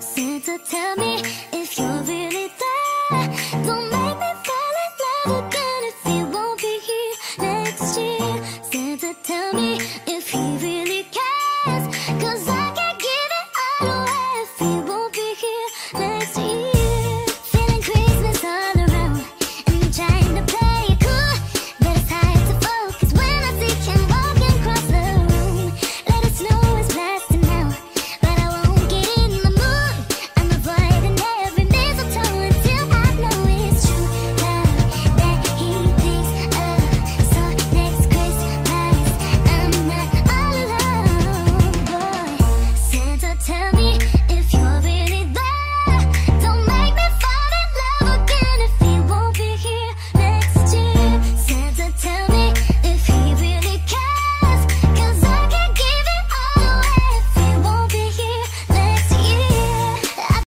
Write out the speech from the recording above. Santa, tell me if you're really there. Don't make me fall in love again if you won't be here next year. Santa, tell me if he really cares, 'cause I can't give it all away if he won't be here next year. Feeling Christmas all around, and I'm trying to play it cool, but it's hard to focus when I see him walking across the room. Let it snow is blasting now, but I won't get in the mood. I'm avoiding every mistletoe until I know it's true love that he thinks of. So next Christmas, I'm not all alone, boy. Santa, tell me